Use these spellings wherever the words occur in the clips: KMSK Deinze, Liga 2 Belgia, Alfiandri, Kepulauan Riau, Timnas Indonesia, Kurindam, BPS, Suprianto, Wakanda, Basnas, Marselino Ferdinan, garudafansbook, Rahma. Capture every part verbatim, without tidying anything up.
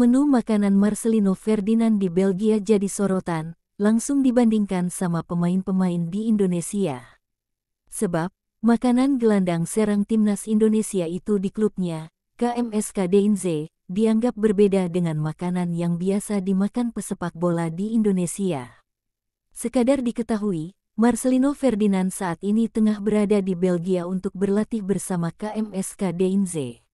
Menu makanan Marselino Ferdinan di Belgia jadi sorotan, langsung dibandingkan sama pemain-pemain di Indonesia. Sebab, makanan gelandang serang Timnas Indonesia itu di klubnya, K M S K Deinze, dianggap berbeda dengan makanan yang biasa dimakan pesepak bola di Indonesia. Sekadar diketahui, Marselino Ferdinan saat ini tengah berada di Belgia untuk berlatih bersama K M S K Deinze.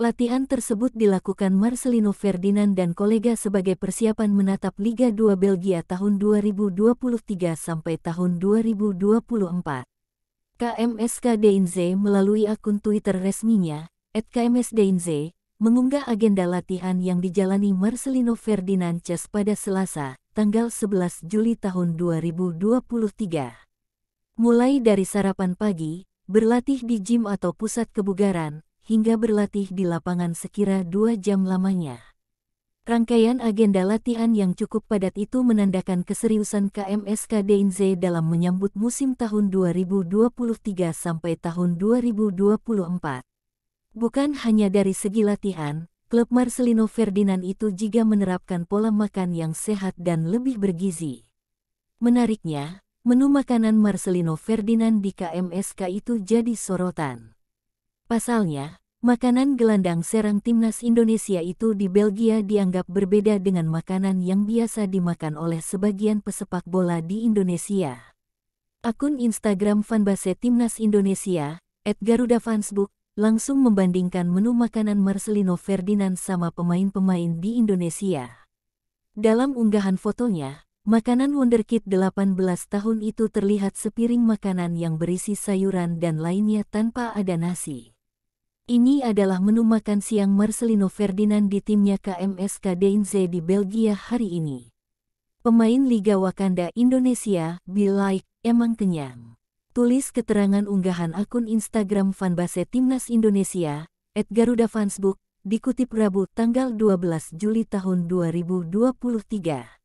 Latihan tersebut dilakukan Marselino Ferdinan dan kolega sebagai persiapan menatap Liga dua Belgia tahun dua ribu dua puluh tiga sampai tahun dua ribu dua puluh empat. K M S K Deinze melalui akun Twitter resminya, et K M S Deinze, mengunggah agenda latihan yang dijalani Marselino Ferdinan pada Selasa, tanggal sebelas Juli tahun dua ribu dua puluh tiga. Mulai dari sarapan pagi, berlatih di gym atau pusat kebugaran, hingga berlatih di lapangan sekira dua jam lamanya. Rangkaian agenda latihan yang cukup padat itu menandakan keseriusan K M S K Deinze dalam menyambut musim tahun dua ribu dua puluh tiga sampai tahun dua ribu dua puluh empat. Bukan hanya dari segi latihan, klub Marselino Ferdinan itu juga menerapkan pola makan yang sehat dan lebih bergizi. Menariknya, menu makanan Marselino Ferdinan di K M S K itu jadi sorotan. Pasalnya, makanan gelandang serang Timnas Indonesia itu di Belgia dianggap berbeda dengan makanan yang biasa dimakan oleh sebagian pesepak bola di Indonesia. Akun Instagram fanbase Timnas Indonesia, et garudafansbook, langsung membandingkan menu makanan Marselino Ferdinan sama pemain-pemain di Indonesia. Dalam unggahan fotonya, makanan wonderkid delapan belas tahun itu terlihat sepiring makanan yang berisi sayuran dan lainnya tanpa ada nasi. Ini adalah menu makan siang Marselino Ferdinan di timnya K M S K Deinze di Belgia hari ini. Pemain Liga Wakanda Indonesia, be like, emang kenyang. Tulis keterangan unggahan akun Instagram fanbase Timnas Indonesia, et garudafansbook, dikutip Rabu tanggal dua belas Juli tahun dua ribu dua puluh tiga.